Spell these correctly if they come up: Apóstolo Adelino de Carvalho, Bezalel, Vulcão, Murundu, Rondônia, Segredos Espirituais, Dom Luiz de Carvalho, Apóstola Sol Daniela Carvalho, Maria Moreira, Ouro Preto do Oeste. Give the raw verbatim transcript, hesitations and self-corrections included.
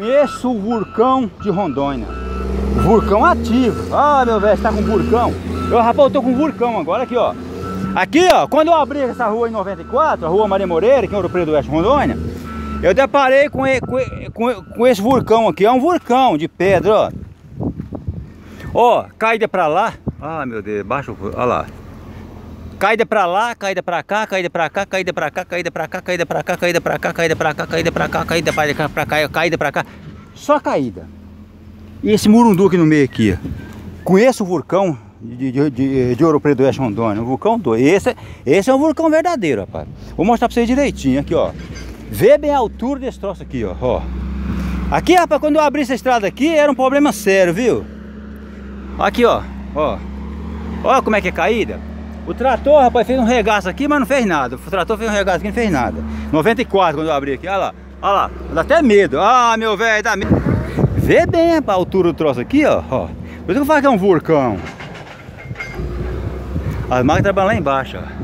Conheço o vulcão de Rondônia. Vulcão ativo. Ah, meu velho, você tá com vulcão? Eu, rapaz, eu tô com vulcão agora aqui, ó. Aqui, ó, quando eu abri essa rua em noventa e quatro, a rua Maria Moreira, aqui em Ouro Preto do Oeste, Rondônia, eu deparei com, com, com esse vulcão aqui. É um vulcão de pedra, ó. Ó, caída pra lá. Ah, meu Deus, baixa o... Olha lá. Caída pra lá, caída pra cá, caída pra cá, caída pra cá, caída pra cá, caída pra cá, caída pra cá, caída pra cá, caída pra cá, caída pra cá, pra cá, caída pra cá. Só caída. E esse Murundu aqui no meio aqui. Conheço o vulcão de, de, de, de Ouro Preto do Oeste, Rondônia. Um vulcão doido. Esse, esse é um vulcão verdadeiro, rapaz. Vou mostrar pra vocês direitinho aqui, ó. Vê bem a altura desse troço aqui, ó. ó. Aqui, rapaz, quando eu abri essa estrada aqui, era um problema sério, viu? Aqui, ó. Ó. Olha como é que é caída. O trator, rapaz, fez um regaço aqui, mas não fez nada. O trator fez um regaço aqui, não fez nada. noventa e quatro, quando eu abri aqui, olha lá. Olha lá, dá até medo. Ah, meu velho, dá medo. Vê bem a altura do troço aqui, ó. ó. Por isso que eu falo que é um vulcão. As máquinas trabalham lá embaixo, ó.